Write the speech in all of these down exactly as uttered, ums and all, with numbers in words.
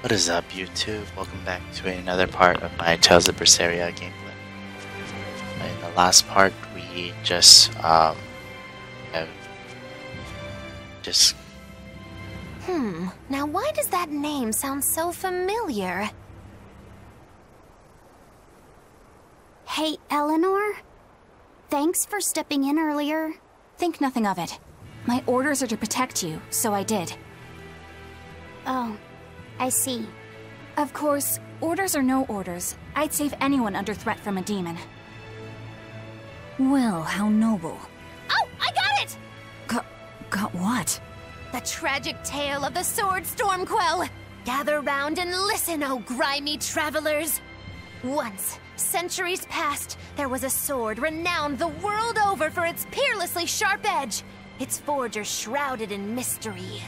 What is up, YouTube? Welcome back to another part of my Tales of Berseria gameplay. In the last part, we just um, have just. Hmm. Now, why does that name sound so familiar? Hey, Eleanor. Thanks for stepping in earlier. Think nothing of it. My orders are to protect you, so I did. Oh. I see. Of course, orders or no orders, I'd save anyone under threat from a demon. Well, how noble. Oh, I got it! Got, got what? The tragic tale of the sword Stormquell. Gather round and listen, oh grimy travelers. Once, centuries past, there was a sword renowned the world over for its peerlessly sharp edge. Its forger shrouded in mystery.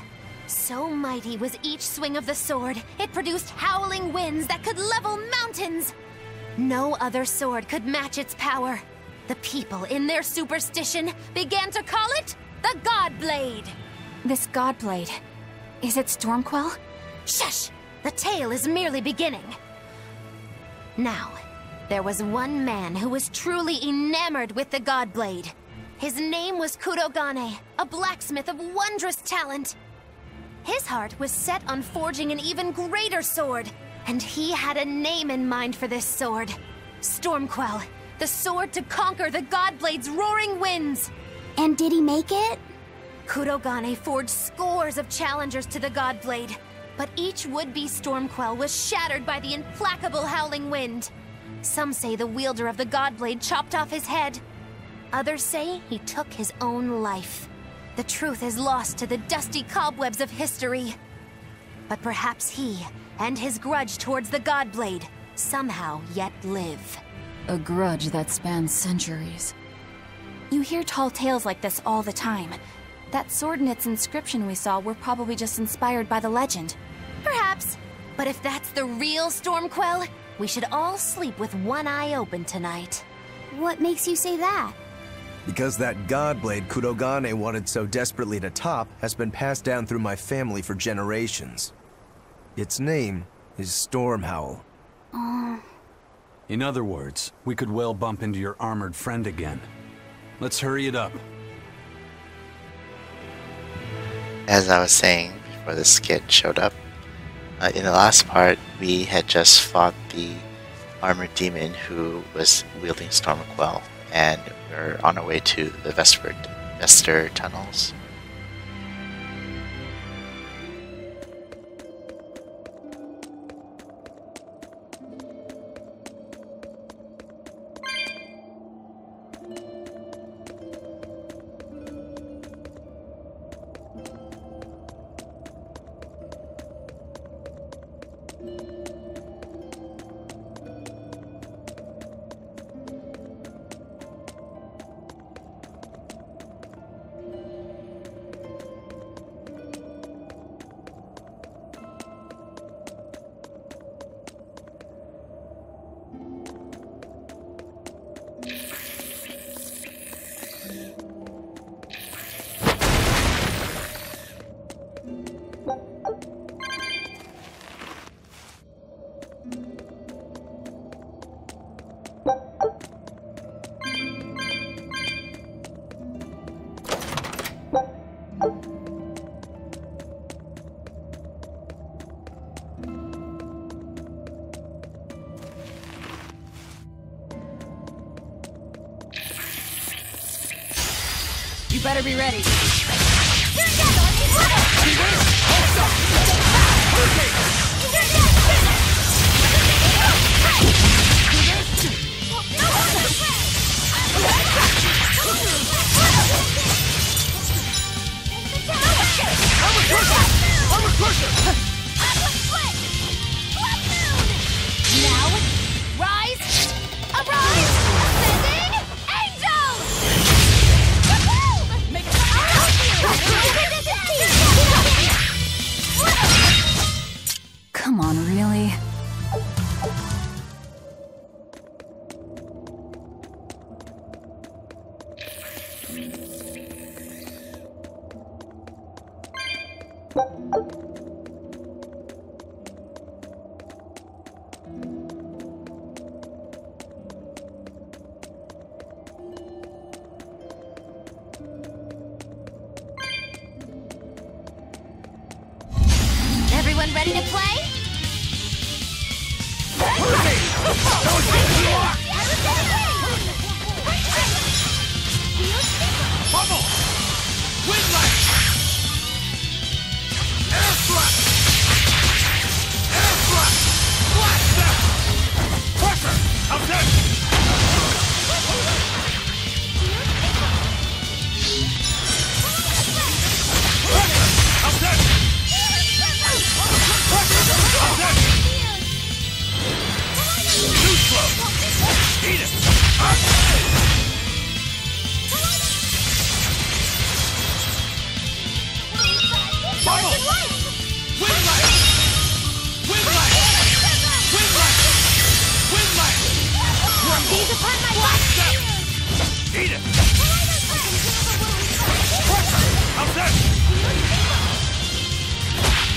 So mighty was each swing of the sword, it produced howling winds that could level mountains! No other sword could match its power. The people, in their superstition, began to call it the God Blade. This God Blade, is it Stormquell? Shush! The tale is merely beginning. Now, there was one man who was truly enamored with the God Blade. His name was Kurogane, a blacksmith of wondrous talent. His heart was set on forging an even greater sword, and he had a name in mind for this sword. Stormquell, the sword to conquer the God Blade's roaring winds! And did he make it? Kurogane forged scores of challengers to the God Blade, but each would-be Stormquell was shattered by the implacable howling wind. Some say the wielder of the God Blade chopped off his head. Others say he took his own life. The truth is lost to the dusty cobwebs of history. But perhaps he, and his grudge towards the God Blade, somehow yet live. A grudge that spans centuries. You hear tall tales like this all the time. That sword and its inscription we saw were probably just inspired by the legend. Perhaps. But if that's the real Stormquell, we should all sleep with one eye open tonight. What makes you say that? Because that God Blade Kurogane wanted so desperately to top has been passed down through my family for generations. Its name is Stormhowl. Uh. In other words, we could well bump into your armored friend again. Let's hurry it up. As I was saying before this skit showed up, uh, in the last part we had just fought the armored demon who was wielding Stormquell, and we're on our way to the Vesper, Vesper tunnels. Better be ready. Here it goes! Here it goes! Everyone ready to play? Bubble! Windlash! Air thrust! Air thrust! Blast them! Pressure! I'm dead! Pressure! I'm dead! Pressure! I'm dead! Too slow! Eat it! Up. Bubble! Windlash! Windlash! Windlash! Windlash! These upon my watch! Eat it! Pressure! I'm dead!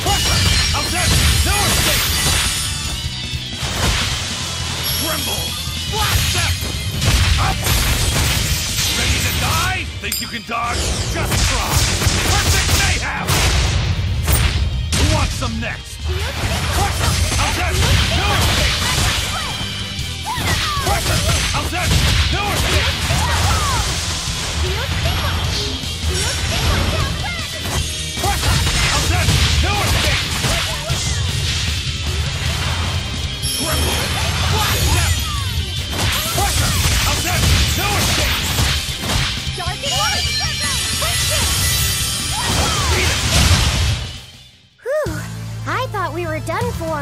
Pressure! I'm dead! No escape! Tremble! Blast them! Up! Ready to die? Think you can dodge? Just try! Perfect mayhem! Want some next? Pressure! I'm dead! No escape! Pressure! I'm dead! No escape! Pressure! I'm dead! No escape! Tremble! Blast them! Pressure! I'm dead! No escape! I thought we were done for.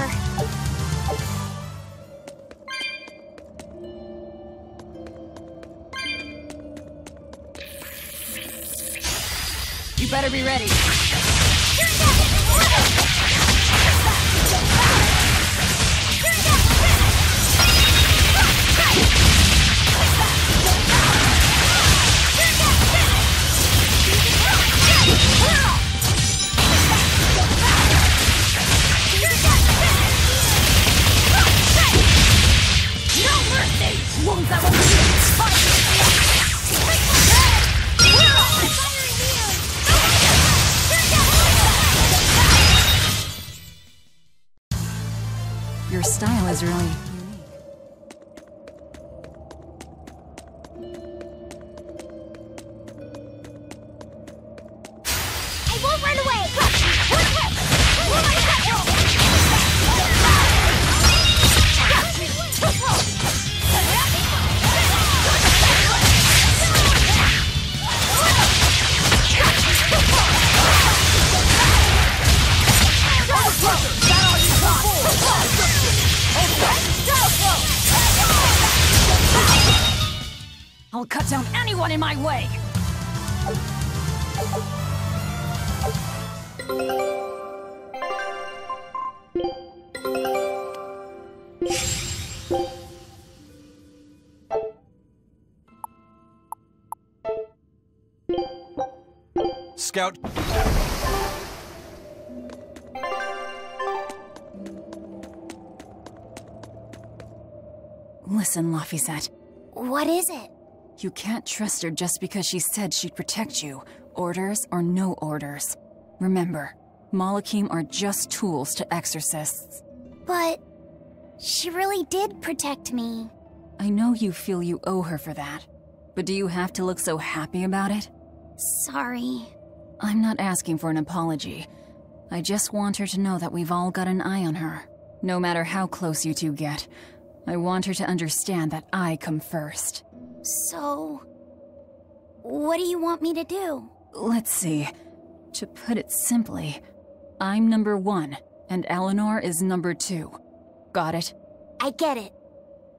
You better be ready. Your style is really unique. I won't run away. I'll cut down anyone in my way! Scout. Listen, Laphicet. What is it? You can't trust her just because she said she'd protect you, orders or no orders. Remember, Malakhim are just tools to exorcists. But she really did protect me. I know you feel you owe her for that, but do you have to look so happy about it? Sorry. I'm not asking for an apology. I just want her to know that we've all got an eye on her. No matter how close you two get, I want her to understand that I come first. So, what do you want me to do? Let's see. To put it simply, I'm number one, and Eleanor is number two. Got it? I get it.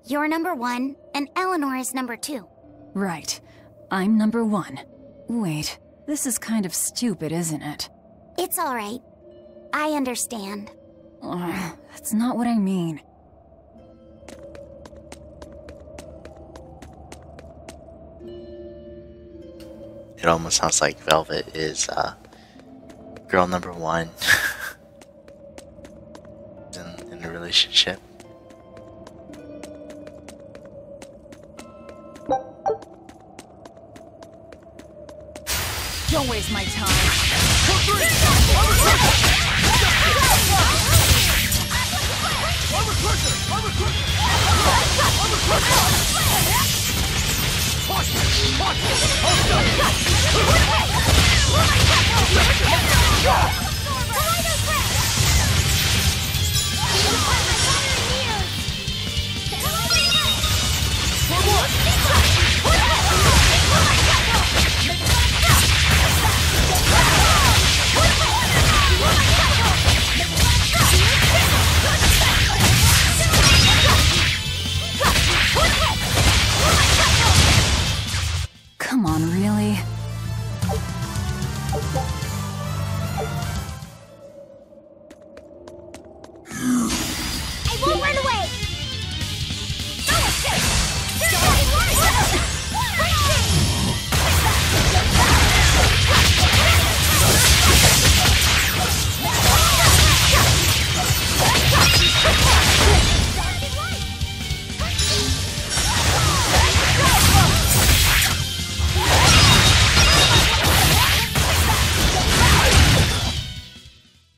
You're number one, and Eleanor is number two. Right. I'm number one. Wait, this is kind of stupid, isn't it? It's all right. I understand. Ugh, that's not what I mean. It almost sounds like Velvet is, uh, girl number one in, in the relationship. Don't waste my time.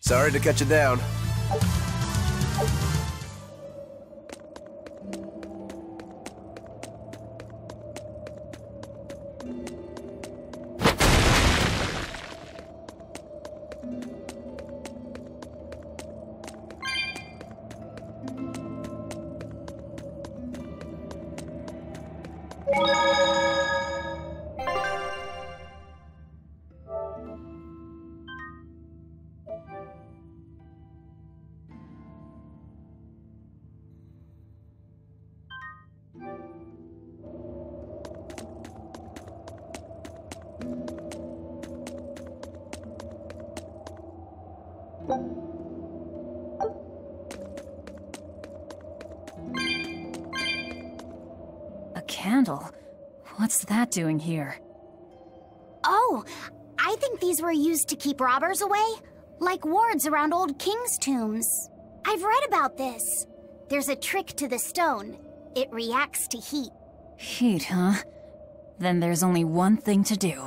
Sorry to cut you down. What's that doing here? Oh, I think these were used to keep robbers away, like wards around old kings' tombs. I've read about this. There's a trick to the stone. It reacts to heat. Heat, huh? Then there's only one thing to do.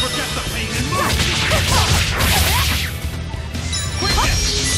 Forget the pain and move! Quick!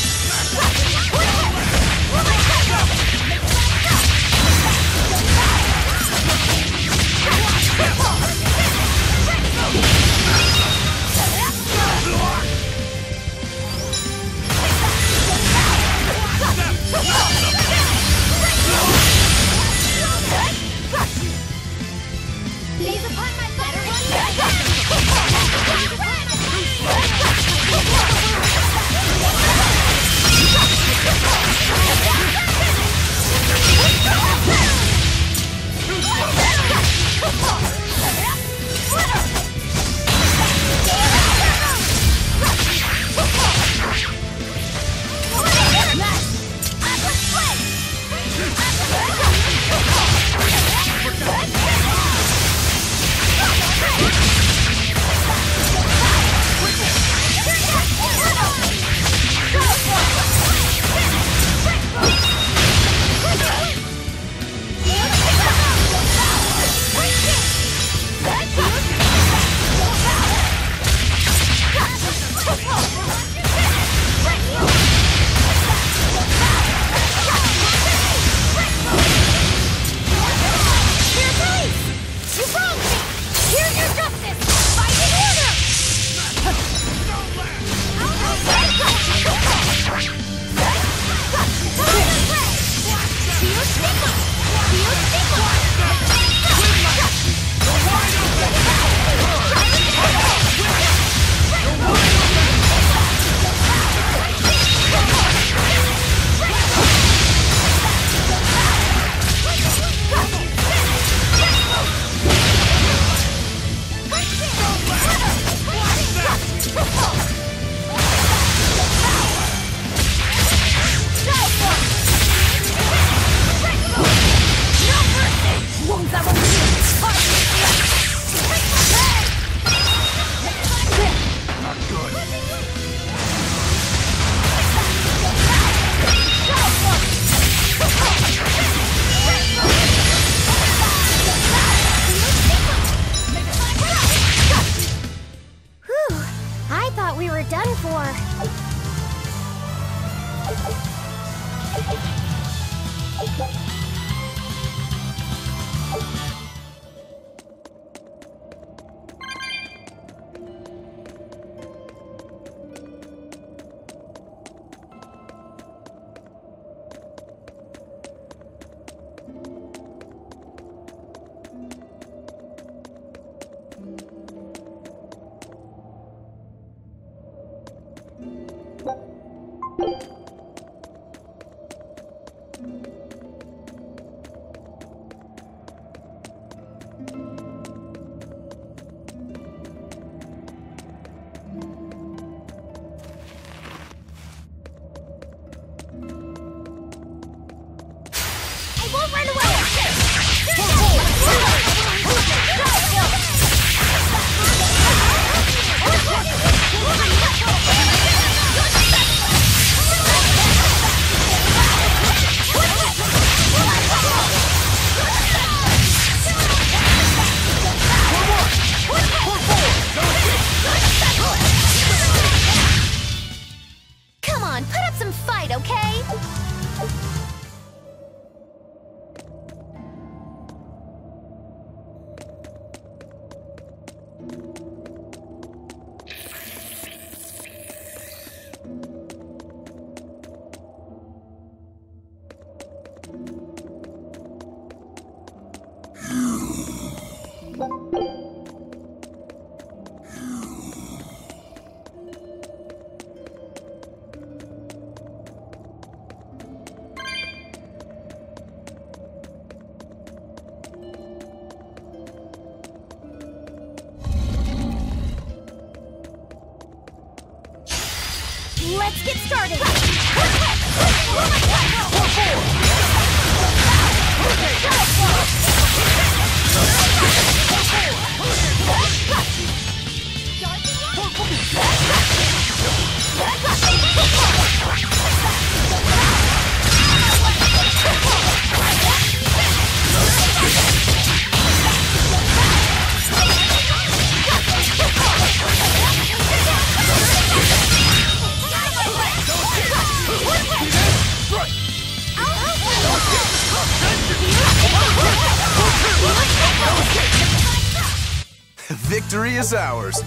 Victory is ours.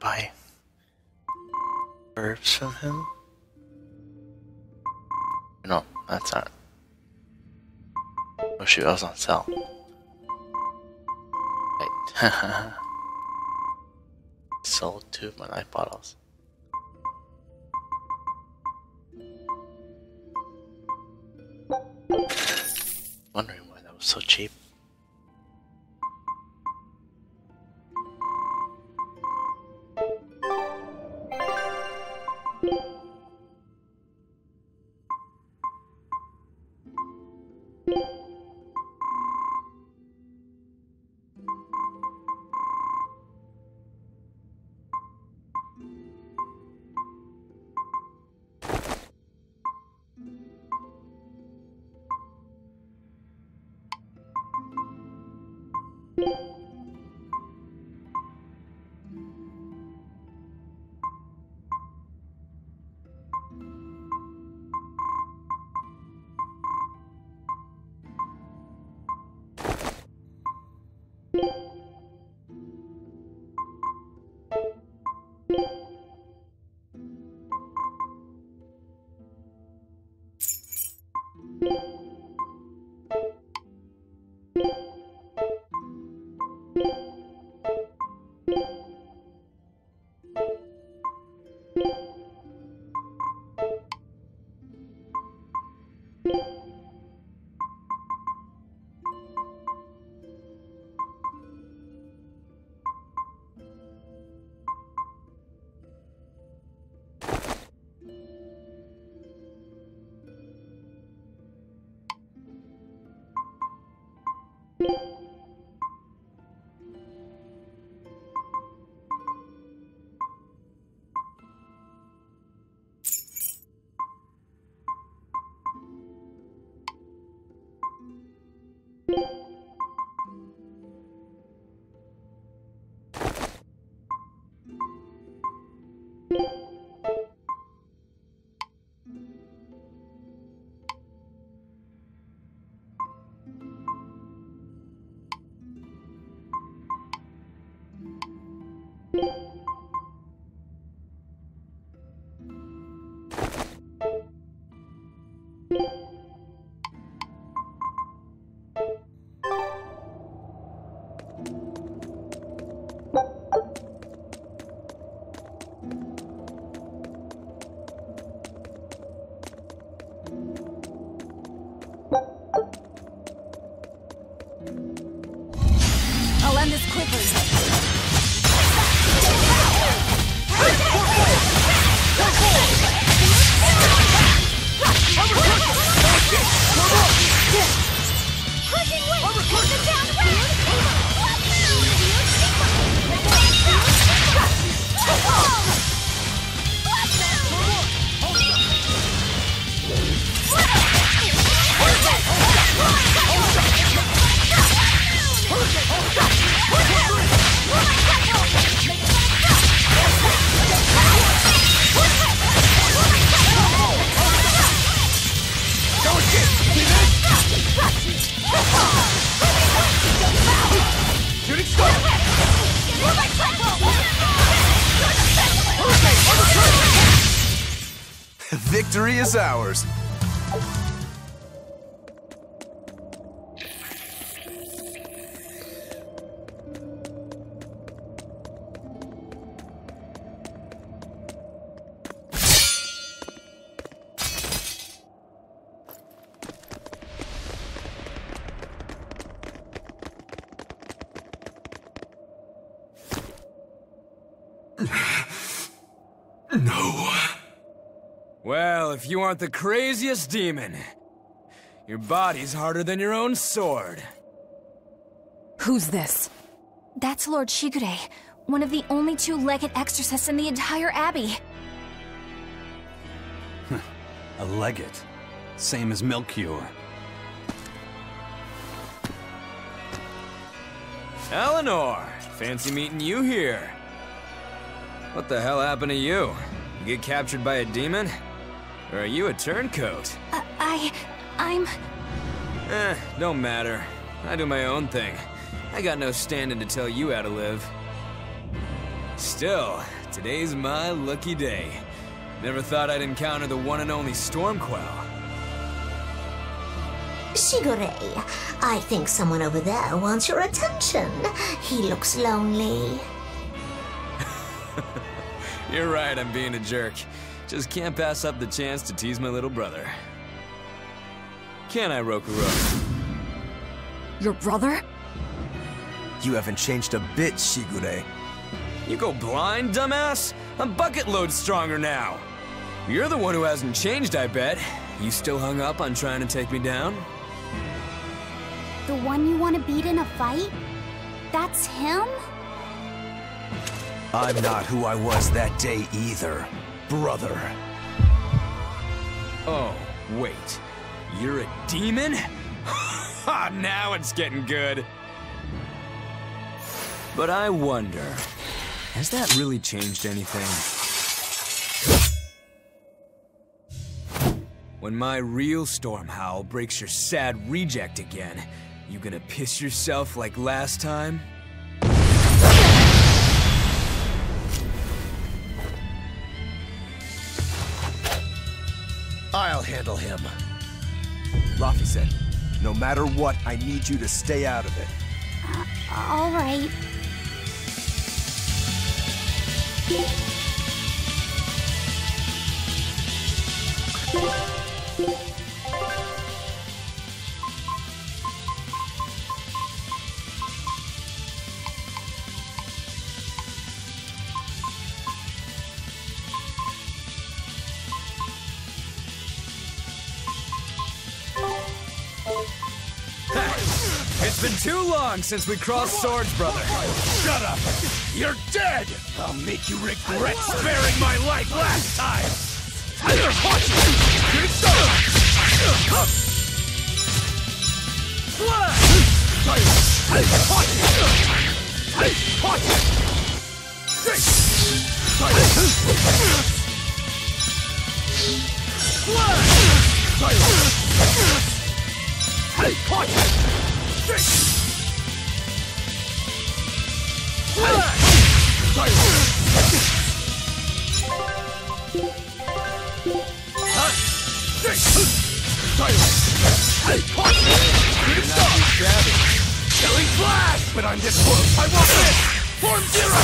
Buy herbs from him? No, that's not. Oh shoot, I was on sale. Right. Sold two of my life bottles. Wondering why that was so cheap. Victory is ours. You aren't the craziest demon. Your body's harder than your own sword. Who's this? That's Lord Shigure, one of the only two legate exorcists in the entire abbey. A legate? Same as Melchior. Eleanor! Fancy meeting you here. What the hell happened to you? You get captured by a demon? Or are you a turncoat? Uh, I... I'm... Eh, don't matter. I do my own thing. I got no standing to tell you how to live. Still, today's my lucky day. Never thought I'd encounter the one and only Stormquell. Shigure, I think someone over there wants your attention. He looks lonely. You're right, I'm being a jerk. Just can't pass up the chance to tease my little brother. Can I, Rokurou? Your brother? You haven't changed a bit, Shigure. You go blind, dumbass? I'm bucket load stronger now. You're the one who hasn't changed, I bet. You still hung up on trying to take me down? The one you want to beat in a fight? That's him? I'm not who I was that day either. Brother. Oh, wait. You're a demon? Ha! Now it's getting good. But I wonder, has that really changed anything? When my real Stormhowl breaks your sad reject again, you gonna piss yourself like last time? I'll handle him. Laphicet, no matter what, I need you to stay out of it. All right. It's been too long since we crossed swords, brother. Shut up! You're dead! I'll make you regret sparing my life last time! Either punch you! Hey! Killing flash! But I'm just I want this! Form zero!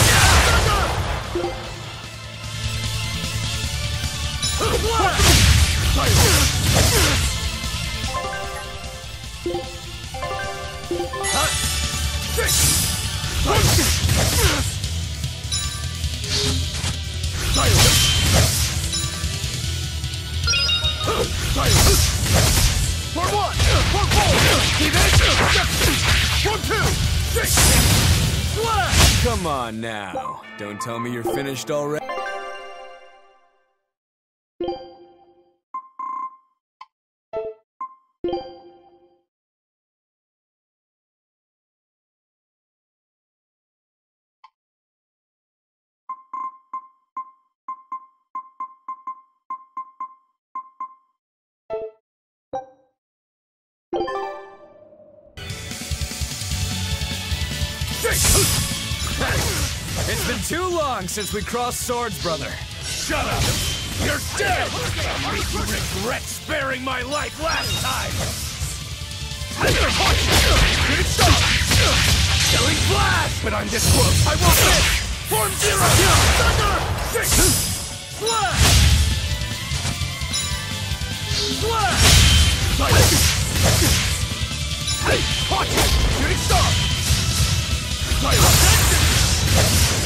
Come on now. Don't tell me you're finished already. It's been too long since we crossed swords, brother. Shut up! You're dead! I'll make you regret sparing my life last time! Either punch! Killing blast! But I'm this close! I want this! Form zero! Thunder! Six! Blast! Blast! Hey! Punch! Shooting star!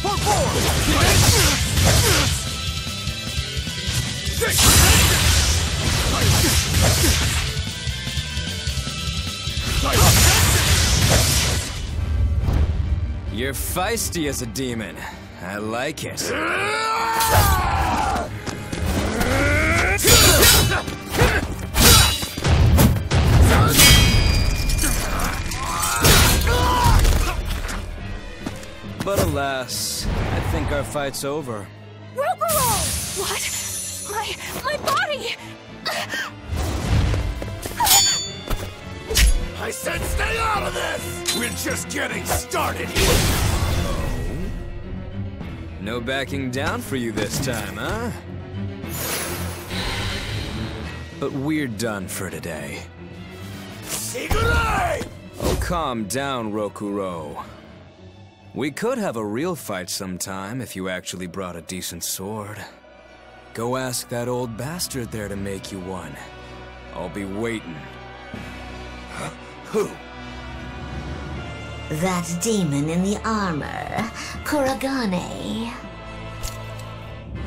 For four! Six! You're feisty as a demon. I like it. But alas, I think our fight's over. Rokurou! What? My... my body! I said stay out of this! We're just getting started here! Oh? No backing down for you this time, huh? But we're done for today. Shigure! Oh, calm down, Rokurou. We could have a real fight sometime if you actually brought a decent sword. Go ask that old bastard there to make you one. I'll be waiting. Huh? Who? That demon in the armor, Kurogane.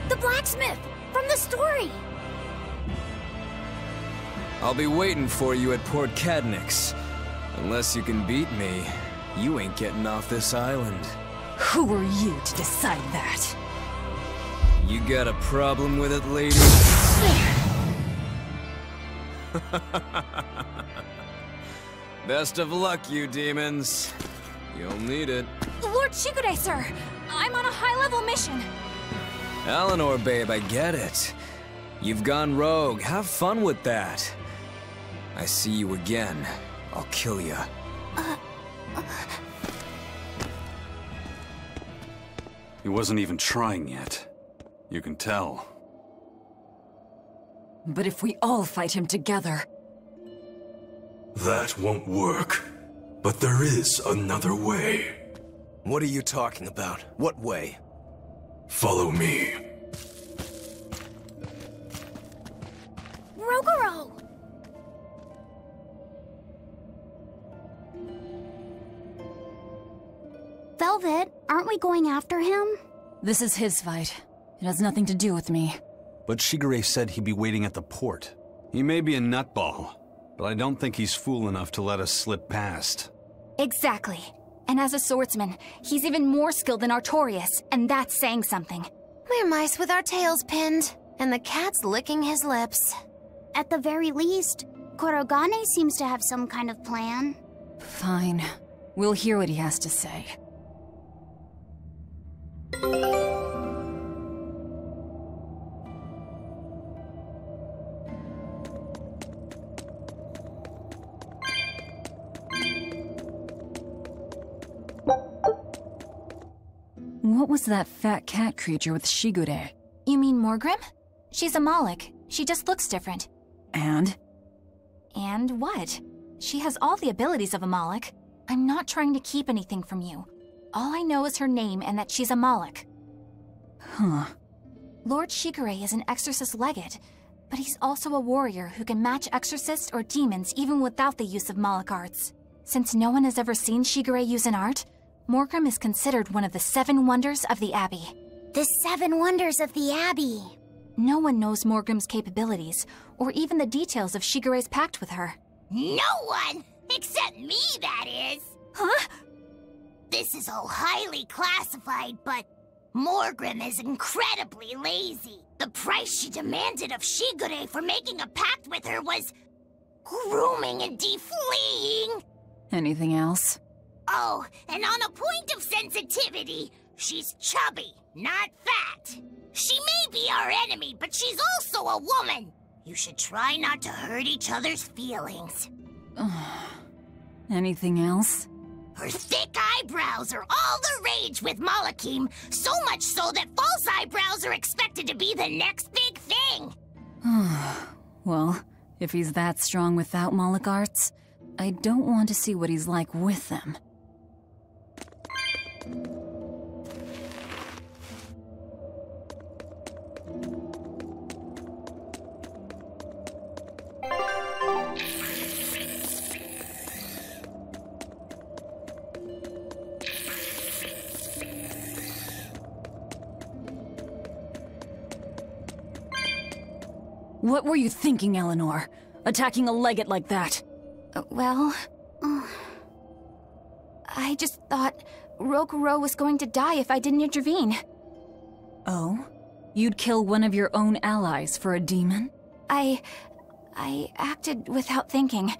The blacksmith from the story. I'll be waiting for you at Port Cadnix. Unless you can beat me. You ain't getting off this island. Who are you to decide that? You got a problem with it, lady? Best of luck, you demons. You'll need it. Lord Shigure, sir! I'm on a high-level mission! Eleanor, babe, I get it. You've gone rogue. Have fun with that. I see you again. I'll kill you. Uh, uh... He wasn't even trying yet. You can tell. But if we all fight him together... That won't work. But there is another way. What are you talking about? What way? Follow me. Rokurou! Velvet, aren't we going after him? This is his fight. It has nothing to do with me. But Shigure said he'd be waiting at the port. He may be a nutball, but I don't think he's fool enough to let us slip past. Exactly. And as a swordsman, he's even more skilled than Artorius, and that's saying something. We're mice with our tails pinned, and the cat's licking his lips. At the very least, Kurogane seems to have some kind of plan. Fine. We'll hear what he has to say. What was that fat cat creature with Shigure? You mean Morgrim? She's a Malak. She just looks different. And? And what? She has all the abilities of a Malak. I'm not trying to keep anything from you. All I know is her name and that she's a Malak. Huh. Lord Shigure is an exorcist legate, but he's also a warrior who can match exorcists or demons even without the use of Malak arts. Since no one has ever seen Shigure use an art, Morgrim is considered one of the Seven Wonders of the Abbey. The Seven Wonders of the Abbey! No one knows Morgrim's capabilities, or even the details of Shigure's pact with her. No one! Except me, that is! Huh? This is all highly classified, but Morgrim is incredibly lazy. The price she demanded of Shigure for making a pact with her was... grooming and defleeing! Anything else? Oh, and on a point of sensitivity, she's chubby, not fat. She may be our enemy, but she's also a woman. You should try not to hurt each other's feelings. Anything else? Her thick eyebrows are all the rage with Malakhim, so much so that false eyebrows are expected to be the next big thing. Well, if he's that strong without Malak arts, I don't want to see what he's like with them. What were you thinking, Eleanor? Attacking a legate like that? Uh, well... Uh, I just thought Rokurou was going to die if I didn't intervene. Oh? You'd kill one of your own allies for a demon? I... I acted without thinking.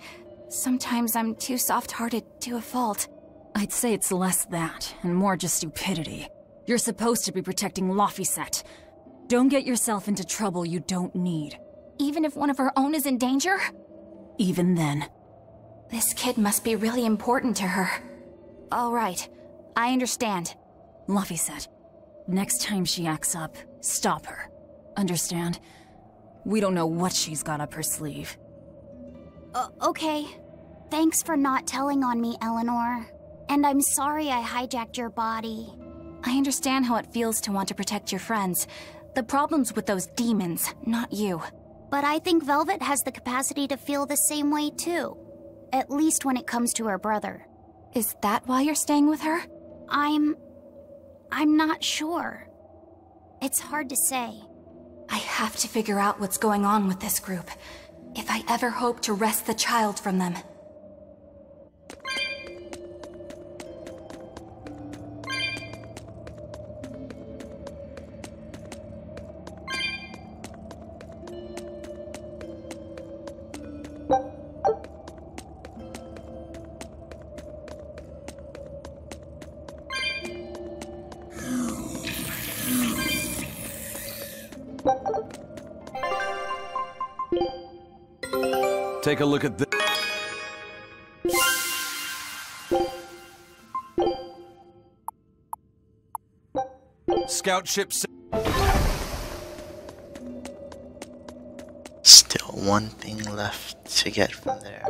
Sometimes I'm too soft-hearted to a fault. I'd say it's less that, and more just stupidity. You're supposed to be protecting Laphicet. Don't get yourself into trouble you don't need. Even if one of our own is in danger? Even then. This kid must be really important to her. All right, I understand. Laphicet, next time she acts up, stop her. Understand? We don't know what she's got up her sleeve. Uh, okay. Thanks for not telling on me, Eleanor. And I'm sorry I hijacked your body. I understand how it feels to want to protect your friends. The problem's with those demons, not you. But I think Velvet has the capacity to feel the same way too. At least when it comes to her brother. Is that why you're staying with her? I'm... I'm not sure. It's hard to say. I have to figure out what's going on with this group, if I ever hope to wrest the child from them. Take a look at this. Scout ship. Still one thing left to get from there.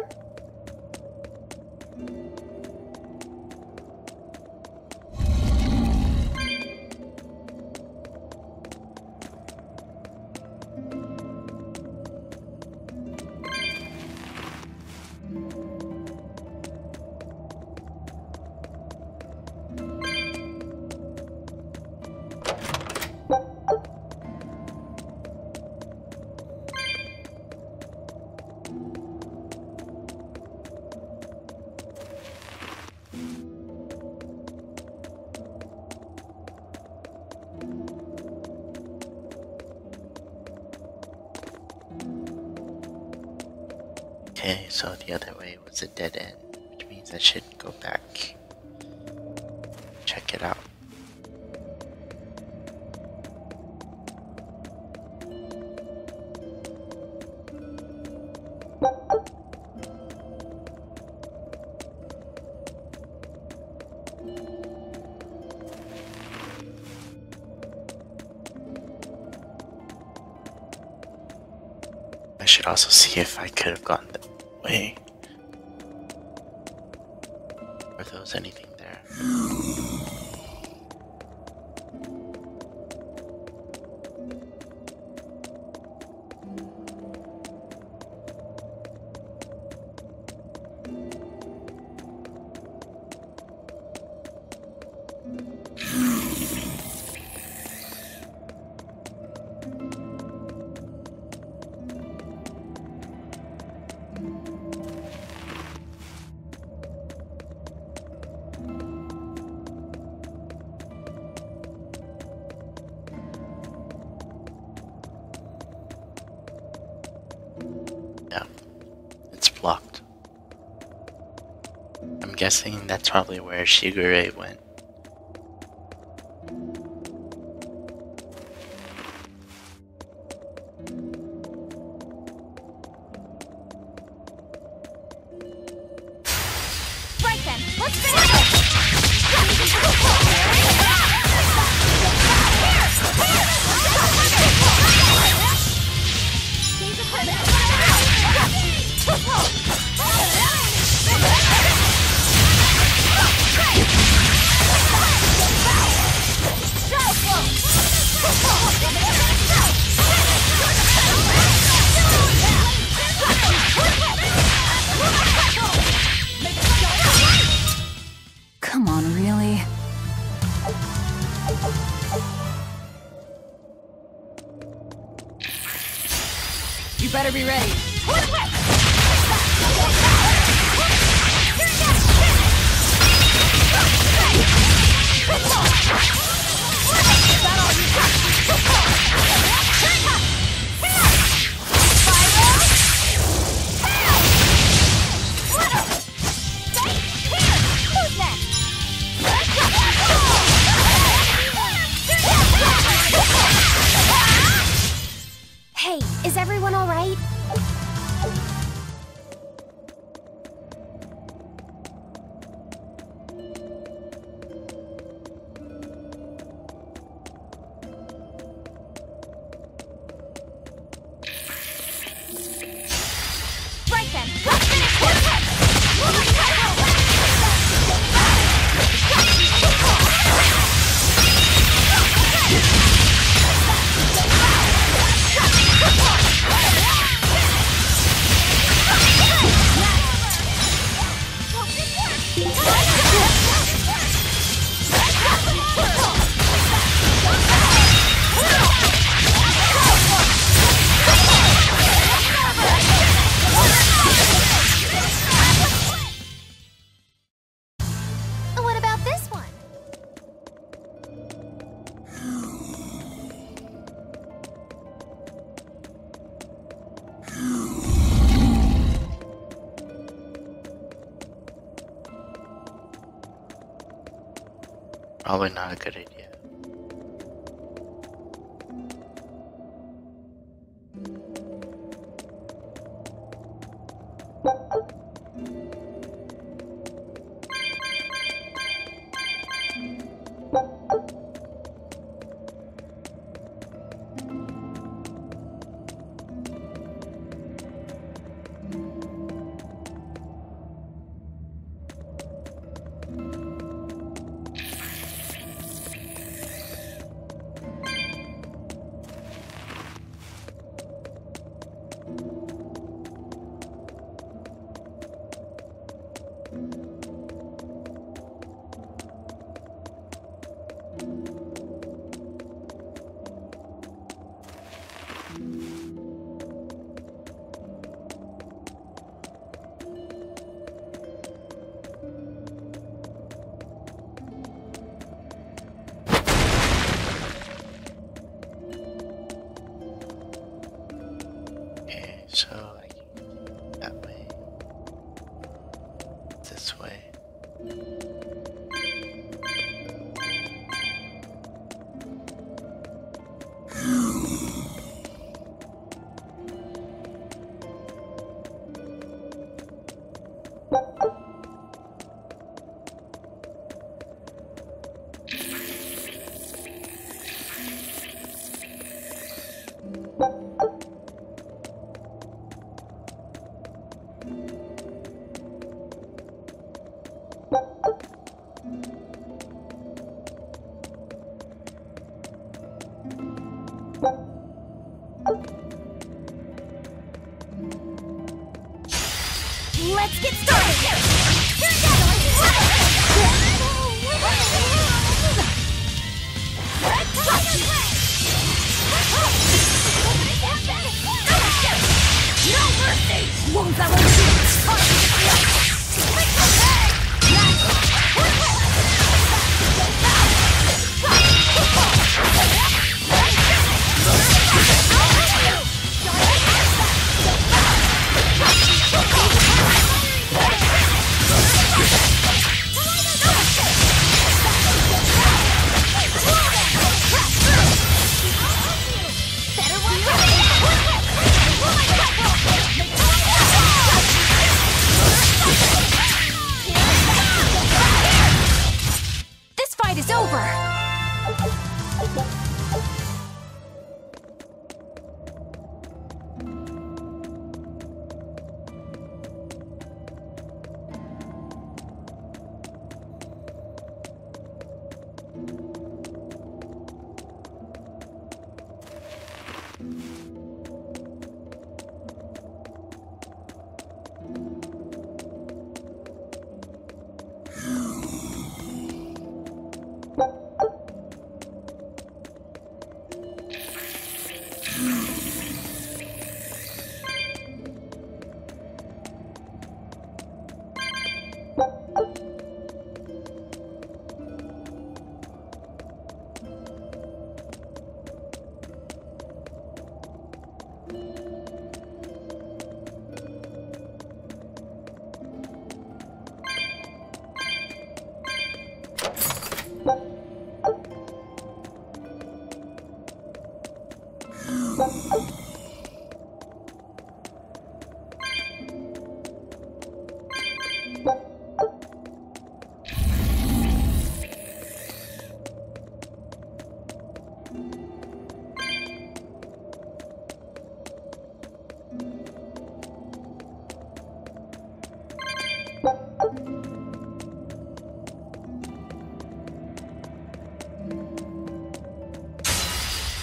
Okay, so the other way was a dead end, which means I should go back, check it out. I should also see if I could have gotten the way. Or if there was anything there. Locked. I'm guessing that's probably where Shigure went. Come on, really? You better be ready. Hey, is everyone all right? Probably not a good idea.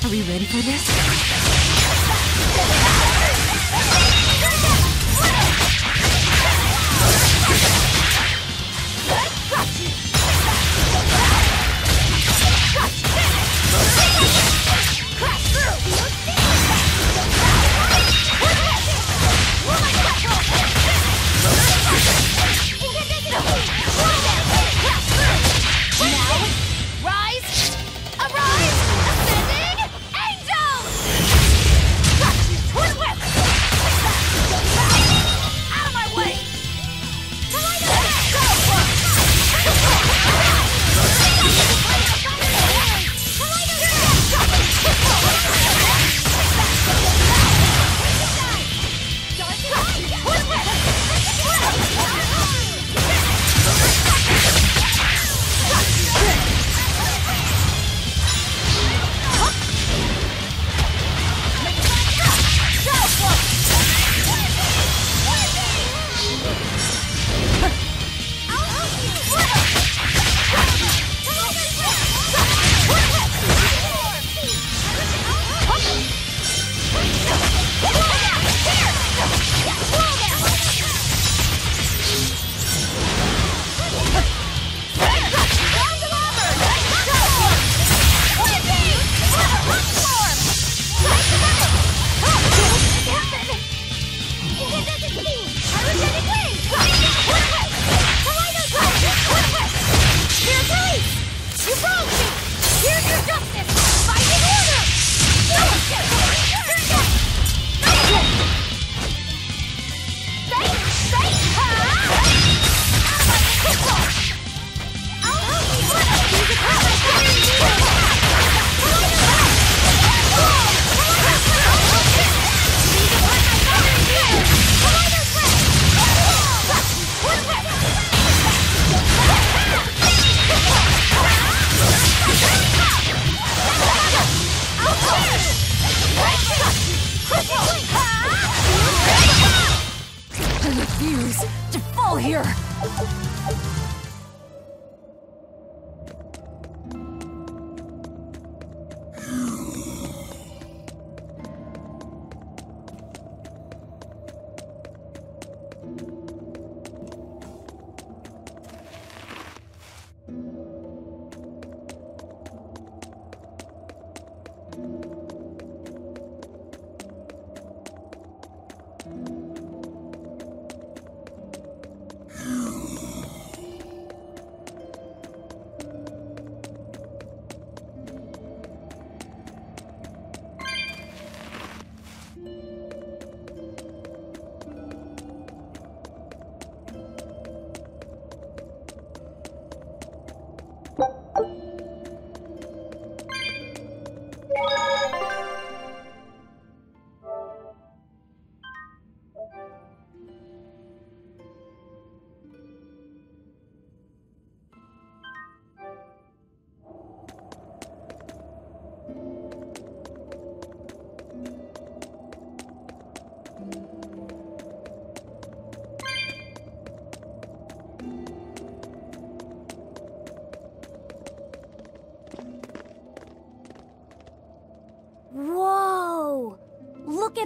Are we ready for this? Now, rise! Arise! Ascending! Angels!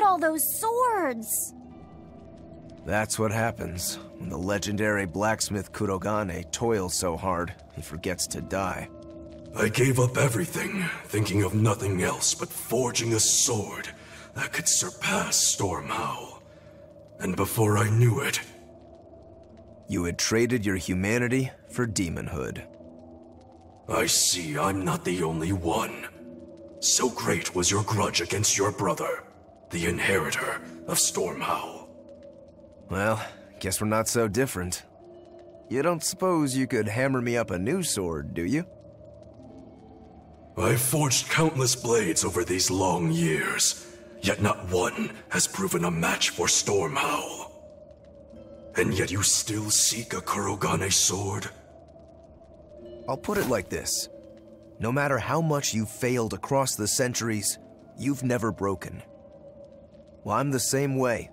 all those swords! That's what happens when the legendary blacksmith Kurogane toils so hard, he forgets to die. I gave up everything, thinking of nothing else but forging a sword that could surpass Stormhowl. And before I knew it... You had traded your humanity for demonhood. I see I'm not the only one. So great was your grudge against your brother, the inheritor of Stormhowl. Well, guess we're not so different. You don't suppose you could hammer me up a new sword, do you? I've forged countless blades over these long years, yet not one has proven a match for Stormhowl. And yet you still seek a Kurogane sword? I'll put it like this. No matter how much you've failed across the centuries, you've never broken. Well, I'm the same way.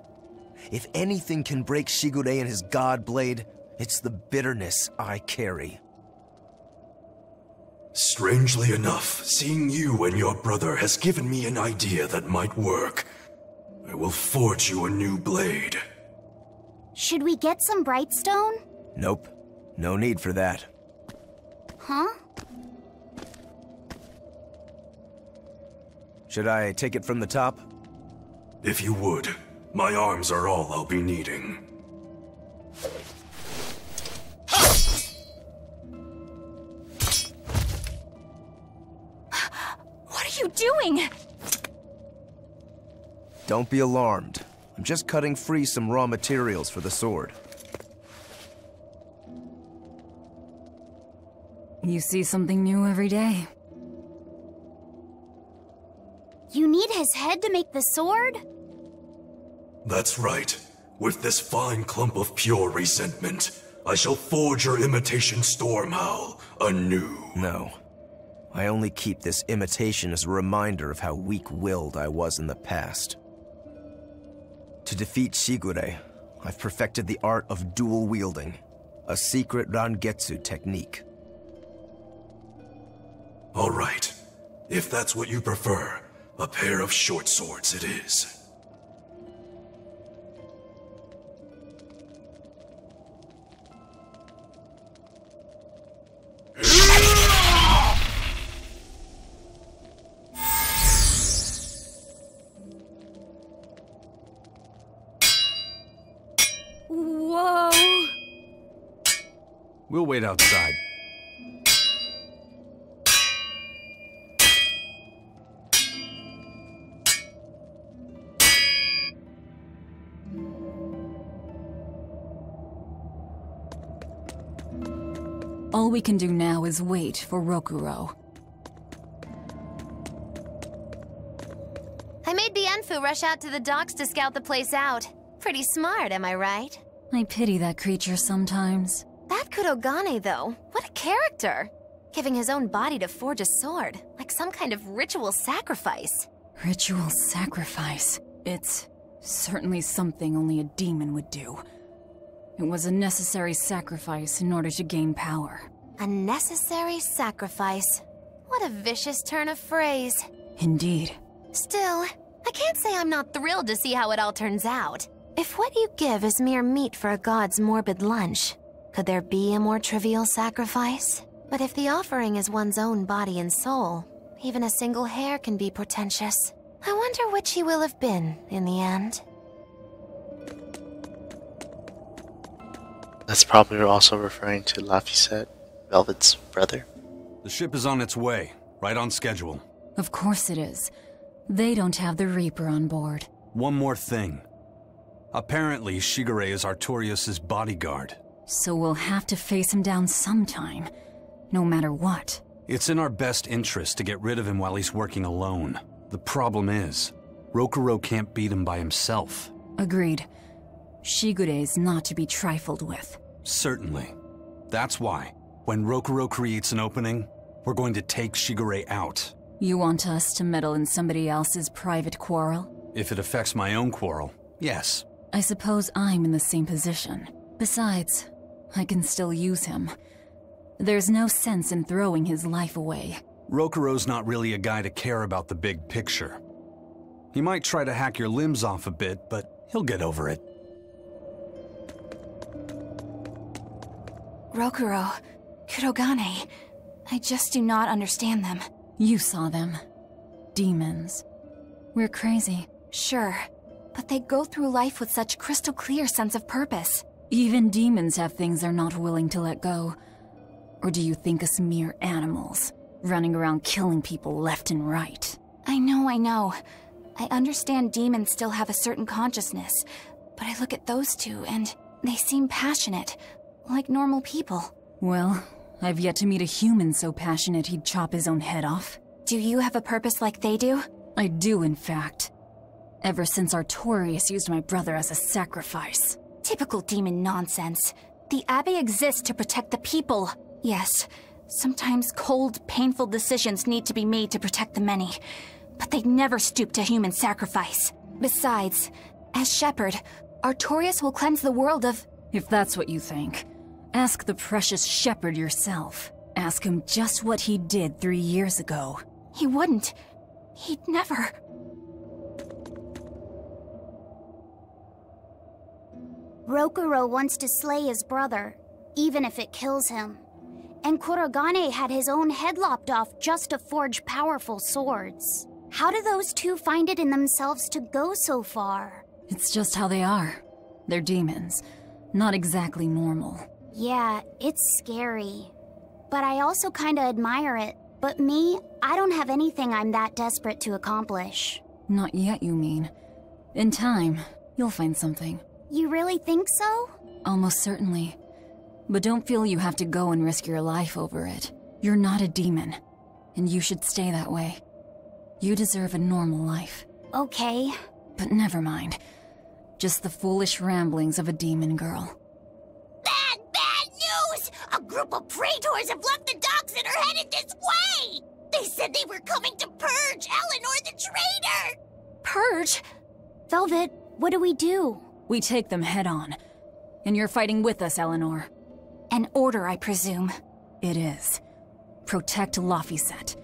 If anything can break Shigure and his God Blade, it's the bitterness I carry. Strangely enough, seeing you and your brother has given me an idea that might work. I will forge you a new blade. Should we get some Brightstone? Nope. No need for that. Huh? Should I take it from the top? If you would. My arms are all I'll be needing. What are you doing? Don't be alarmed. I'm just cutting free some raw materials for the sword. You see something new every day. You need his head to make the sword? That's right. With this fine clump of pure resentment, I shall forge your imitation Stormhowl anew. No. I only keep this imitation as a reminder of how weak-willed I was in the past. To defeat Shigure, I've perfected the art of dual-wielding, a secret Rangetsu technique. All right. If that's what you prefer, a pair of short swords it is. Whoa! We'll wait outside. All we can do now is wait for Rokurou. I made Bienfu rush out to the docks to scout the place out. Pretty smart, am I right? I pity that creature sometimes. That Kurogane, though, what a character! Giving his own body to forge a sword, like some kind of ritual sacrifice. Ritual sacrifice? It's certainly something only a demon would do. It was a necessary sacrifice in order to gain power. A necessary sacrifice. What a vicious turn of phrase. Indeed. Still, I can't say I'm not thrilled to see how it all turns out. If what you give is mere meat for a god's morbid lunch, could there be a more trivial sacrifice? But if the offering is one's own body and soul, even a single hair can be portentous. I wonder which he will have been in the end. That's probably also referring to Laphicet, Velvet's brother. The ship is on its way, right on schedule. Of course it is. They don't have the Reaper on board. One more thing. Apparently, Shigure is Artorius' bodyguard. So we'll have to face him down sometime, no matter what. It's in our best interest to get rid of him while he's working alone. The problem is, Rokurou can't beat him by himself. Agreed. Shigure is not to be trifled with. Certainly. That's why, when Rokurou creates an opening, we're going to take Shigure out. You want us to meddle in somebody else's private quarrel? If it affects my own quarrel, yes. I suppose I'm in the same position. Besides, I can still use him. There's no sense in throwing his life away. Rokurou's not really a guy to care about the big picture. He might try to hack your limbs off a bit, but he'll get over it. Rokurou, Kurogane, I just do not understand them. You saw them. Demons. We're crazy. Sure, but they go through life with such crystal clear sense of purpose. Even demons have things they're not willing to let go. Or do you think us mere animals, running around killing people left and right? I know, I know. I understand demons still have a certain consciousness, but I look at those two and they seem passionate, like normal people. Well, I've yet to meet a human so passionate he'd chop his own head off. Do you have a purpose like they do? I do, in fact. Ever since Artorius used my brother as a sacrifice. Typical demon nonsense. The Abbey exists to protect the people. Yes, sometimes cold, painful decisions need to be made to protect the many, but they never stoop to human sacrifice. Besides, as shepherd, Artorius will cleanse the world of... If that's what you think, ask the precious shepherd yourself. Ask him just what he did three years ago. He wouldn't. He'd never... Rokurou wants to slay his brother, even if it kills him. And Kurogane had his own head lopped off just to forge powerful swords. How do those two find it in themselves to go so far? It's just how they are. They're demons. Not exactly normal. Yeah, it's scary. But I also kinda admire it. But me, I don't have anything I'm that desperate to accomplish. Not yet, you mean. In time, you'll find something. You really think so? Almost certainly. But don't feel you have to go and risk your life over it. You're not a demon, and you should stay that way. You deserve a normal life. Okay. But never mind. Just the foolish ramblings of a demon girl. Bad, bad news! A group of praetors have left the docks and are headed this way! They said they were coming to purge Eleanor the traitor! Purge? Velvet, what do we do? We take them head-on. And you're fighting with us, Eleanor. An order, I presume. It is. Protect Laphicet.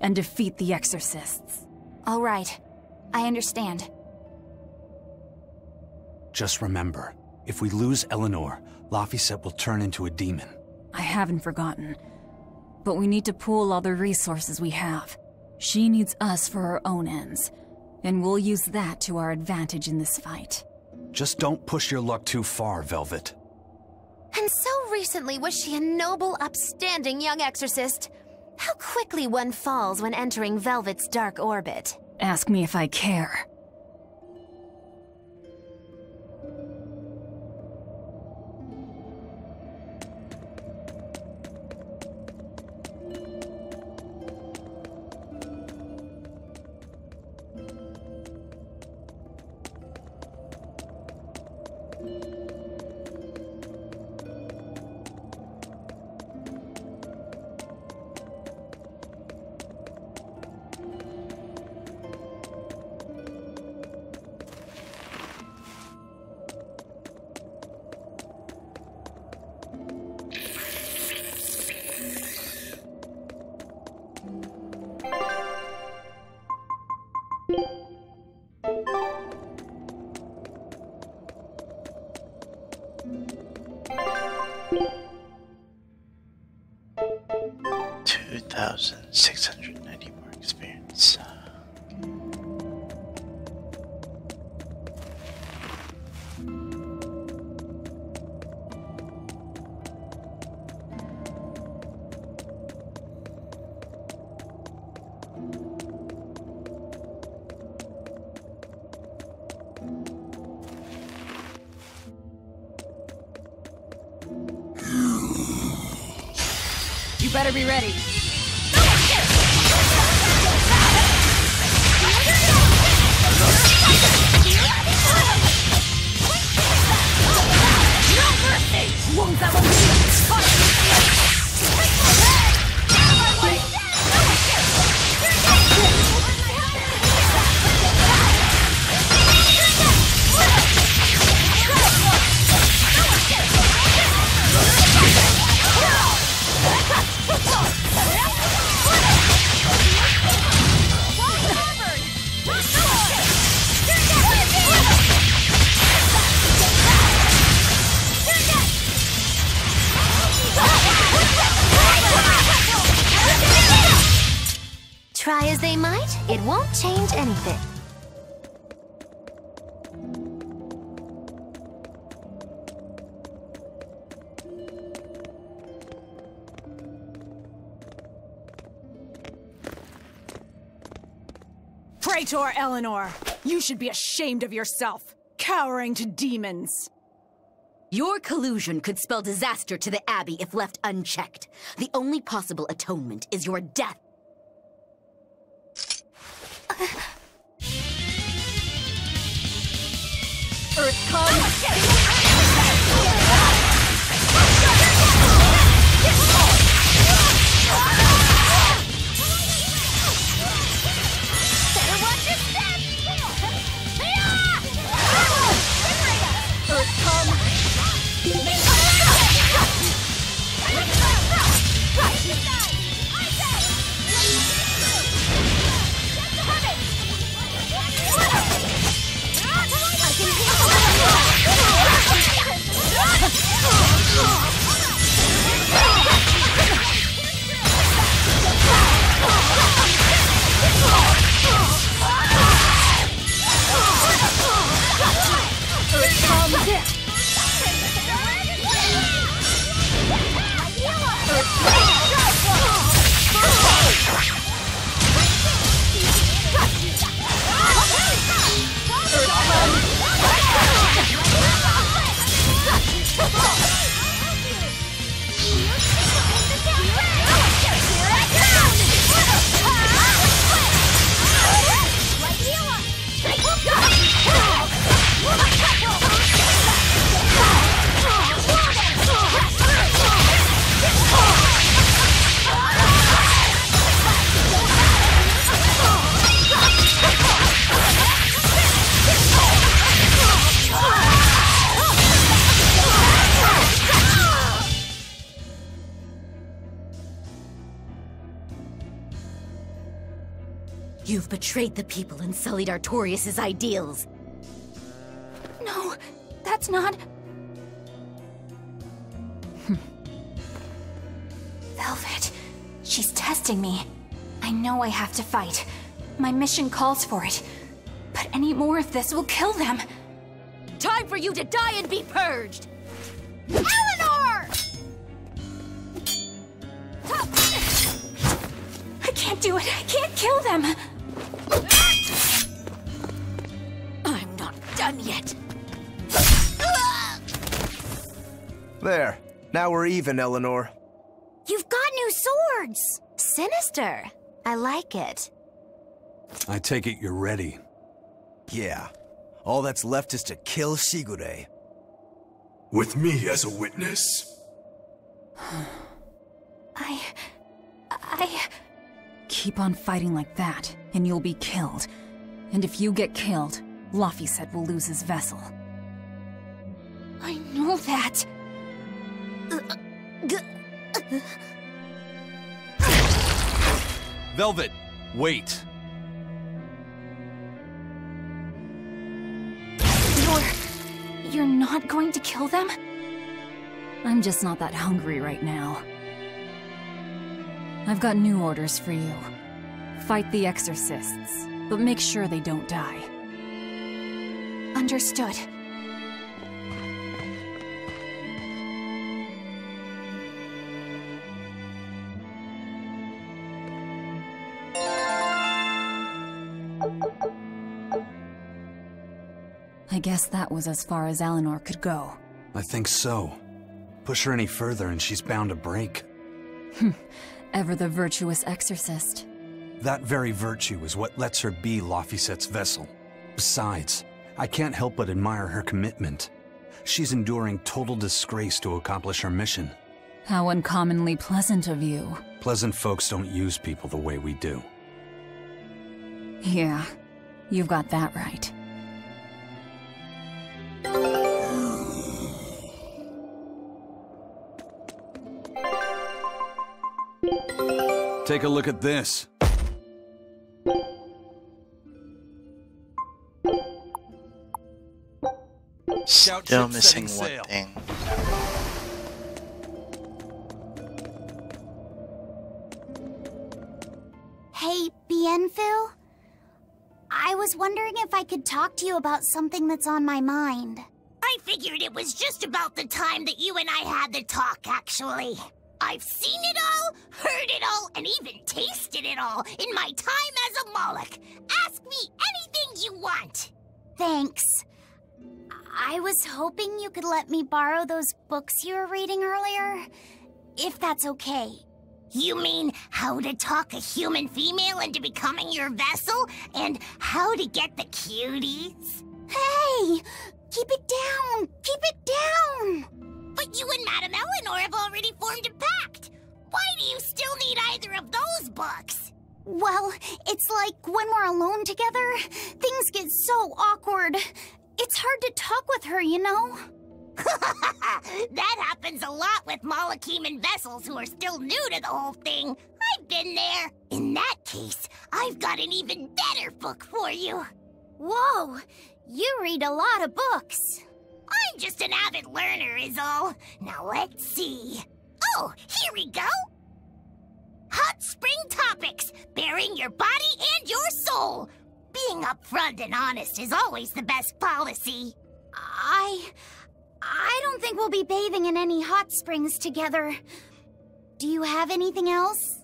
And defeat the exorcists. All right. I understand. Just remember, if we lose Eleanor, Laphicet will turn into a demon. I haven't forgotten. But we need to pool all the resources we have. She needs us for her own ends. And we'll use that to our advantage in this fight. Just don't push your luck too far, Velvet. And so recently was she a noble, upstanding young exorcist. How quickly one falls when entering Velvet's dark orbit. Ask me if I care. Better be ready. Whatever! Try as they might, it won't change anything. Traitor Eleanor, you should be ashamed of yourself, cowering to demons. Your collusion could spell disaster to the Abbey if left unchecked. The only possible atonement is your death. Earth comes. Better watch your step. Earth comes. You've betrayed the people and sullied Artorius' ideals. No, that's not... Velvet, she's testing me. I know I have to fight. My mission calls for it. But any more of this will kill them. Time for you to die and be purged! Eleanor! I can't do it. I can't kill them. I'm not done yet. There. Now we're even, Eleanor. You've got new swords! Sinister. I like it. I take it you're ready. Yeah. All that's left is to kill Shigure. With me as a witness. I... I... Keep on fighting like that, and you'll be killed. And if you get killed, Laphicet will lose his vessel. I know that! Velvet, wait! You're... you're not going to kill them? I'm just not that hungry right now. I've got new orders for you. Fight the exorcists, but make sure they don't die. Understood. I guess that was as far as Eleanor could go. I think so. Push her any further and she's bound to break. Hmm. Ever the virtuous exorcist. That very virtue is what lets her be Laphicet's vessel. Besides, I can't help but admire her commitment. She's enduring total disgrace to accomplish her mission. How uncommonly pleasant of you. Pleasant folks don't use people the way we do. Yeah, you've got that right. Take a look at this. Still missing one thing. Hey, Bienfu? I was wondering if I could talk to you about something that's on my mind. I figured it was just about the time that you and I had the talk, actually. I've seen it all, heard it all, and even tasted it all in my time as a Moloch. Ask me anything you want. Thanks. I was hoping you could let me borrow those books you were reading earlier, if that's okay. You mean how to talk a human female into becoming your vessel, and how to get the cuties? Hey! Keep it down! Keep it down! But you and Madame Eleanor have already formed a pact! Why do you still need either of those books? Well, it's like when we're alone together, things get so awkward. It's hard to talk with her, you know? That happens a lot with Malakhim and vessels who are still new to the whole thing. I've been there. In that case, I've got an even better book for you. Whoa! You read a lot of books. I'm just an avid learner is all. Now let's see. Oh, here we go. Hot Spring Topics, bearing your body and your soul. Being upfront and honest is always the best policy. I... I don't think we'll be bathing in any hot springs together. Do you have anything else?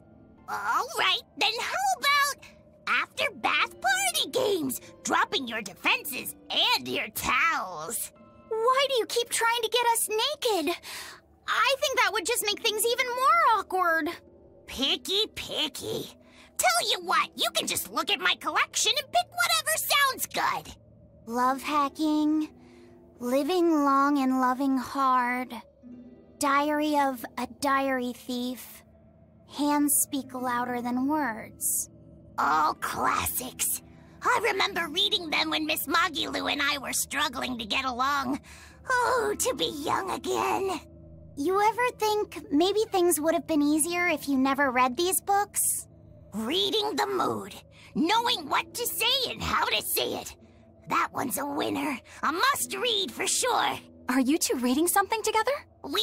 All right, then how about... after bath party games, dropping your defenses and your towels. Why do you keep trying to get us naked? I think that would just make things even more awkward. Picky, picky. Tell you what, you can just look at my collection and pick whatever sounds good. Love hacking, living long and loving hard, diary of a diary thief, hands speak louder than words. All classics. I remember reading them when Miss Magilou and I were struggling to get along. Oh, to be young again. You ever think maybe things would have been easier if you never read these books? Reading the mood. Knowing what to say and how to say it. That one's a winner. A must-read for sure. Are you two reading something together? We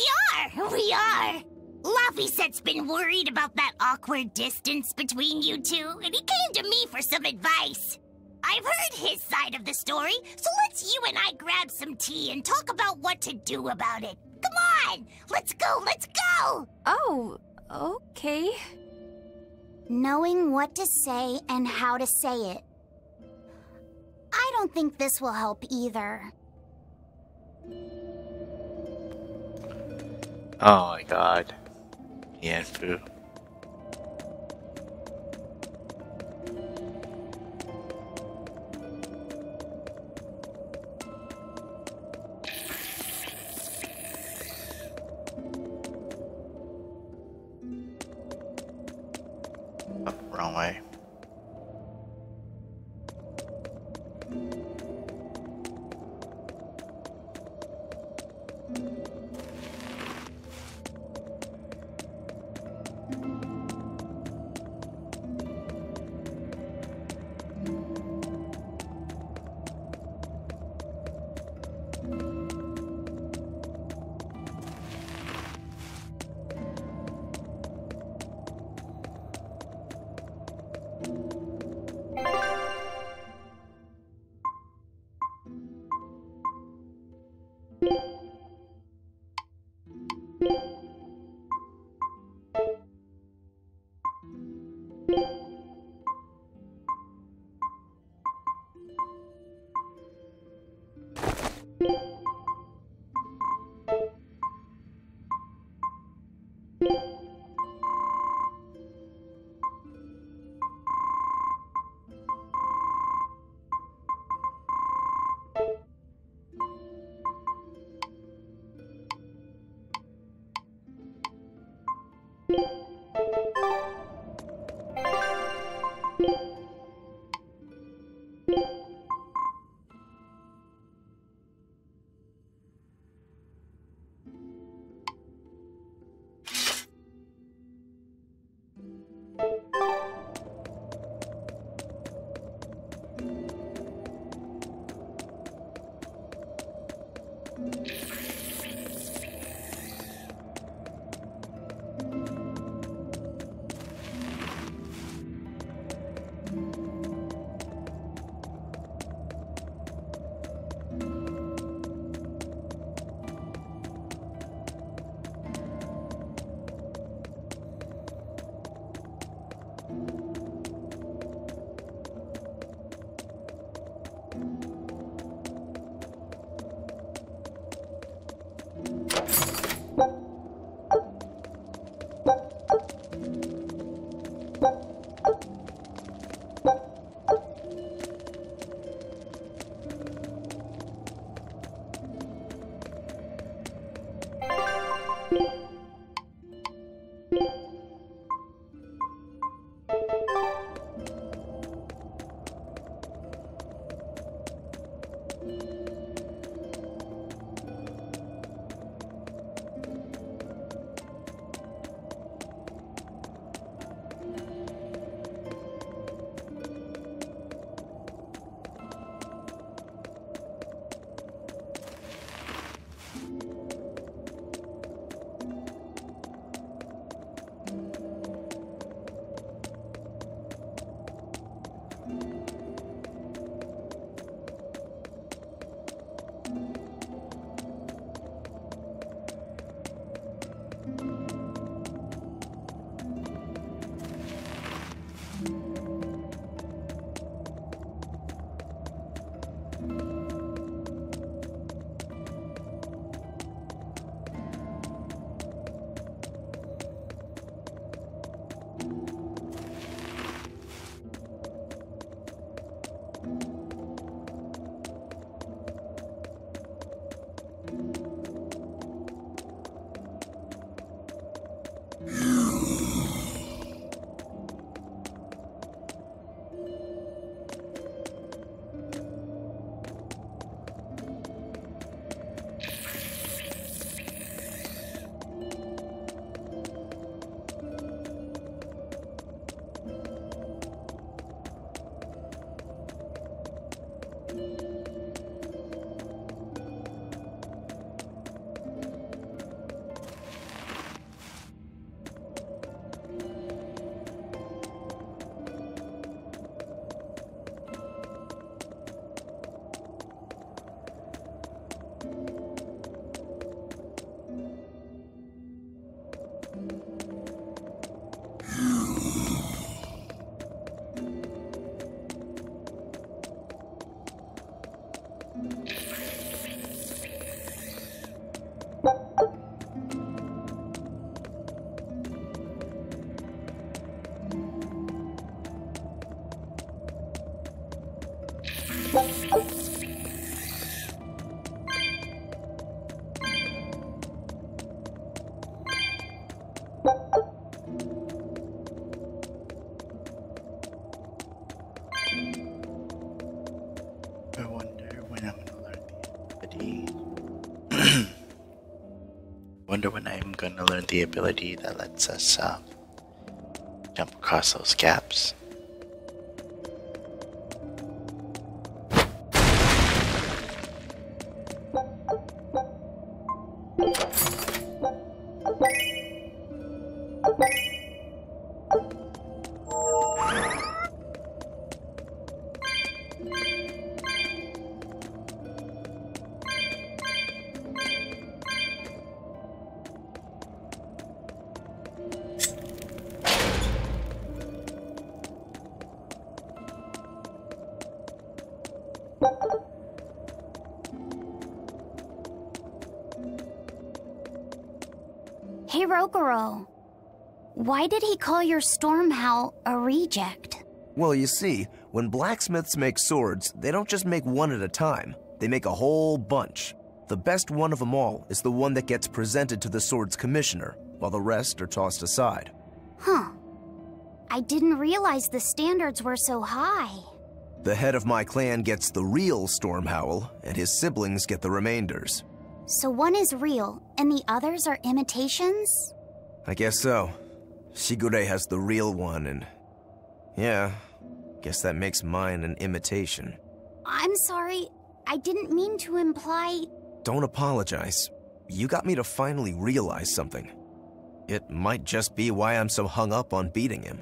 are! We are! Laphicet's been worried about that awkward distance between you two, and he came to me for some advice. I've heard his side of the story, so let's you and I grab some tea and talk about what to do about it. Come on! Let's go, let's go! Oh, okay. Knowing what to say and how to say it. I don't think this will help either. Oh my god. Bienfu. Oh, wrong way. Wonder when I'm gonna learn the ability that lets us uh, jump across those gaps. Hey Rokurou, why did he call your Stormhowl a reject? Well, you see, when blacksmiths make swords, they don't just make one at a time. They make a whole bunch. The best one of them all is the one that gets presented to the sword's commissioner, while the rest are tossed aside. Huh. I didn't realize the standards were so high. The head of my clan gets the real Stormhowl, and his siblings get the remainders. So one is real, and the others are imitations? I guess so. Shigure has the real one, and... yeah, guess that makes mine an imitation. I'm sorry, I didn't mean to imply... Don't apologize. You got me to finally realize something. It might just be why I'm so hung up on beating him.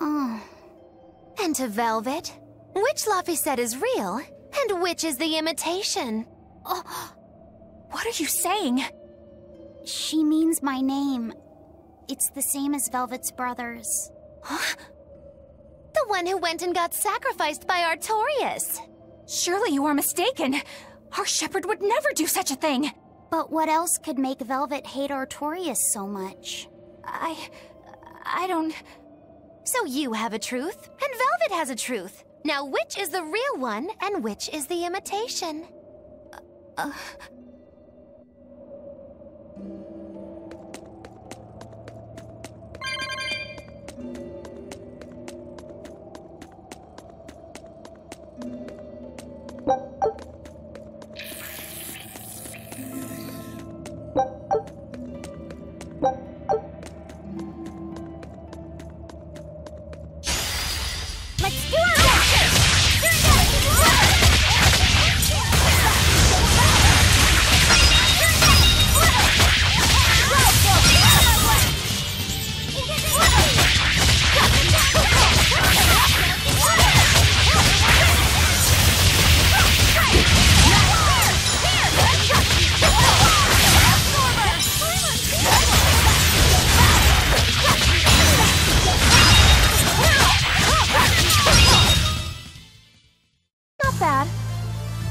Oh. And to Velvet, which Laphicet is real, and which is the imitation? Oh... What are you saying? She means my name. It's the same as Velvet's brother's. Huh? one who went and got sacrificed by Artorius. Surely you are mistaken. Our shepherd would never do such a thing. But what else could make Velvet hate Artorius so much? I... I don't... So you have a truth, and Velvet has a truth. Now which is the real one, and which is the imitation? Uh...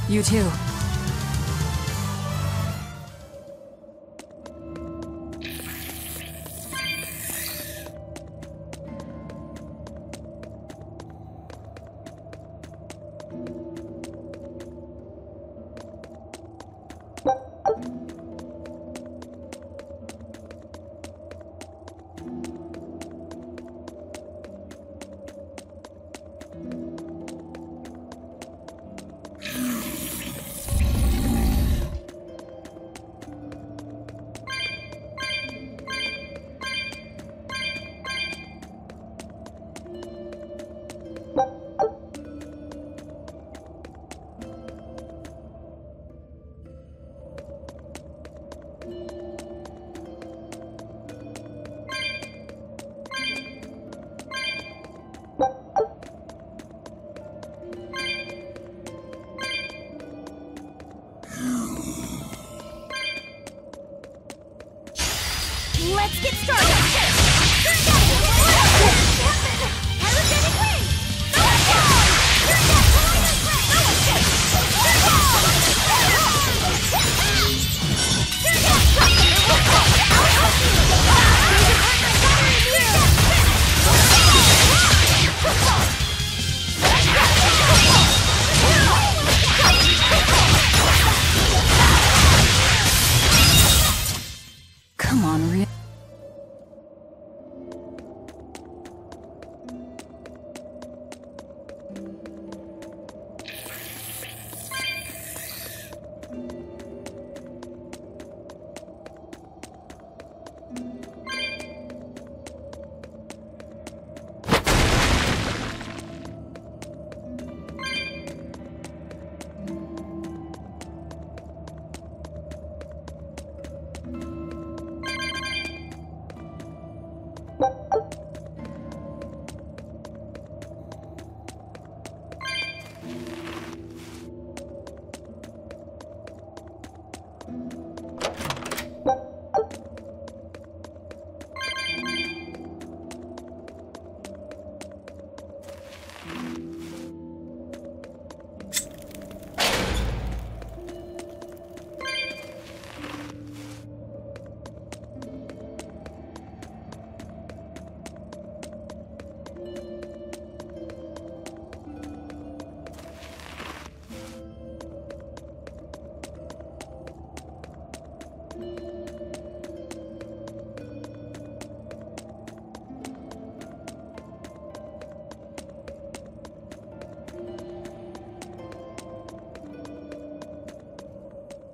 You too.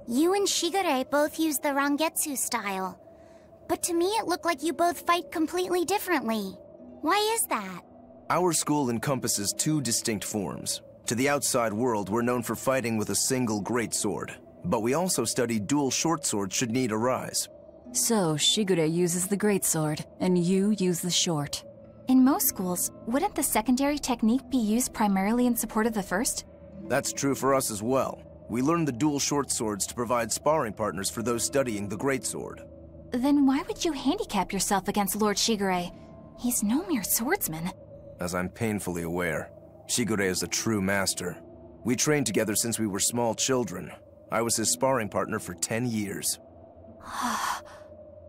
You and Shigure both use the Rangetsu style, but to me it looked like you both fight completely differently. Why is that? Our school encompasses two distinct forms. To the outside world, we're known for fighting with a single greatsword, but we also study dual shortswords should need arise. So Shigure uses the greatsword, and you use the short. In most schools, wouldn't the secondary technique be used primarily in support of the first? That's true for us as well. We learned the dual short swords to provide sparring partners for those studying the greatsword. Then why would you handicap yourself against Lord Shigure? He's no mere swordsman. As I'm painfully aware, Shigure is a true master. We trained together since we were small children. I was his sparring partner for ten years.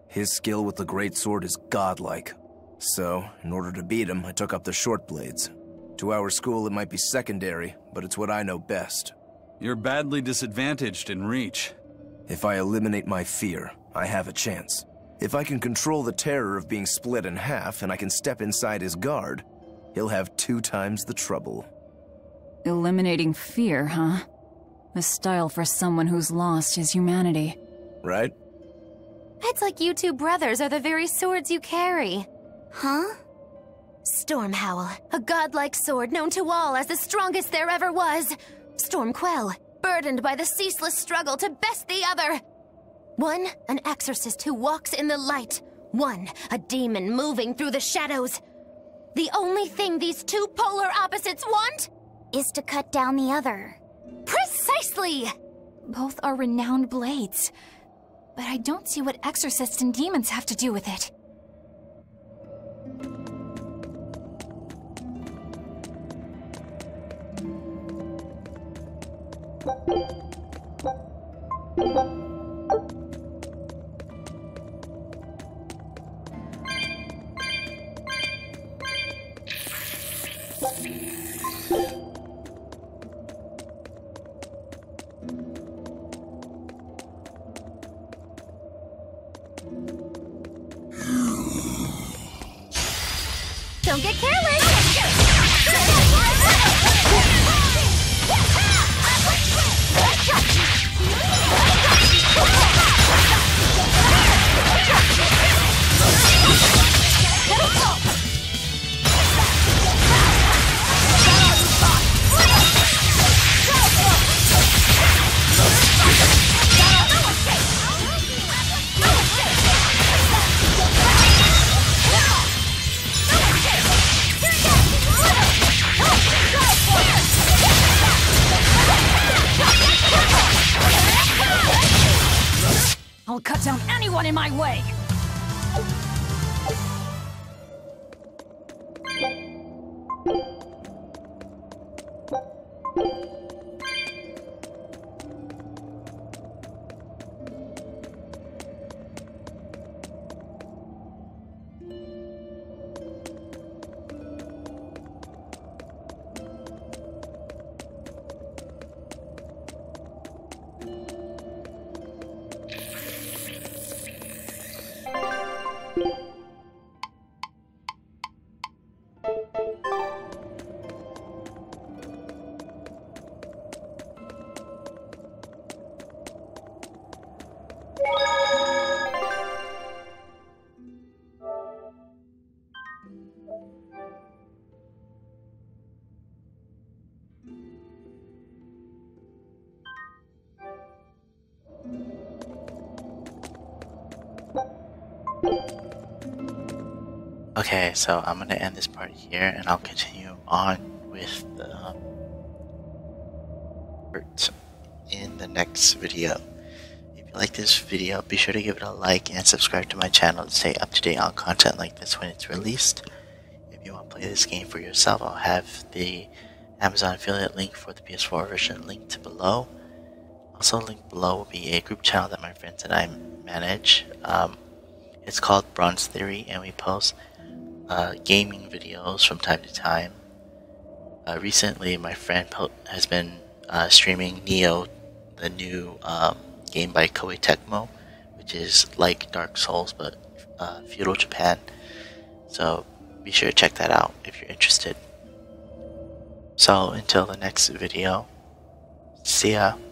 His skill with the great sword is godlike. So, in order to beat him, I took up the short blades. To our school, it might be secondary, but it's what I know best. You're badly disadvantaged in reach. If I eliminate my fear, I have a chance. If I can control the terror of being split in half and I can step inside his guard, he'll have two times the trouble. Eliminating fear, huh? A style for someone who's lost his humanity. Right? It's like you two brothers are the very swords you carry. Huh? Stormhowl, a godlike sword known to all as the strongest there ever was. Stormquell, burdened by the ceaseless struggle to best the other. One, an exorcist who walks in the light. One, a demon moving through the shadows. The only thing these two polar opposites want is to cut down the other. Precisely! Both are renowned blades, but I don't see what exorcists and demons have to do with it. Don't get careless! I'll cut down anyone in my way! Okay, so I'm gonna end this part here, and I'll continue on with the um, part in the next video. If you like this video, be sure to give it a like and subscribe to my channel to stay up to date on content like this when it's released. If you want to play this game for yourself, I'll have the Amazon affiliate link for the P S four version linked below. Also linked below will be a group channel that my friends and I manage. Um, it's called Bronze Theory, and we post Uh, gaming videos from time to time. Uh, recently, my friend po has been uh, streaming Neo, the new um, game by Koei Tecmo, which is like Dark Souls but uh, feudal Japan. So be sure to check that out if you're interested. So until the next video, see ya.